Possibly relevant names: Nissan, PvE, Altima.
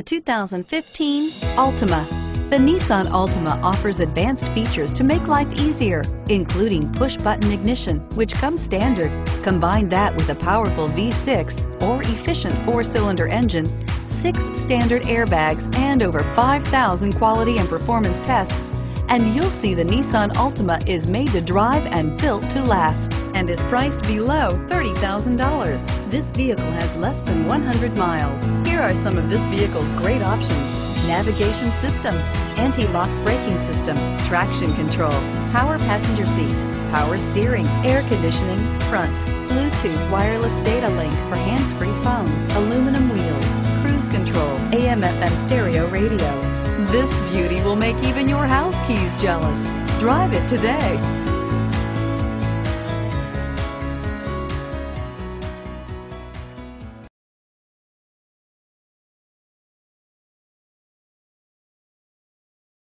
The 2015 Altima. The Nissan Altima offers advanced features to make life easier, including push-button ignition, which comes standard. Combine that with a powerful V6 or efficient four-cylinder engine, 6 standard airbags, and over 5,000 quality and performance tests, and you'll see the Nissan Altima is made to drive and built to last, and is priced below $30,000. This vehicle has less than 100 miles. Here are some of this vehicle's great options: navigation system, anti-lock braking system, traction control, power passenger seat, power steering, air conditioning, front, Bluetooth wireless data link for hands-free phone, aluminum wheels, cruise control, AM/FM stereo radio. This beauty will make even your house keys jealous. Drive it today.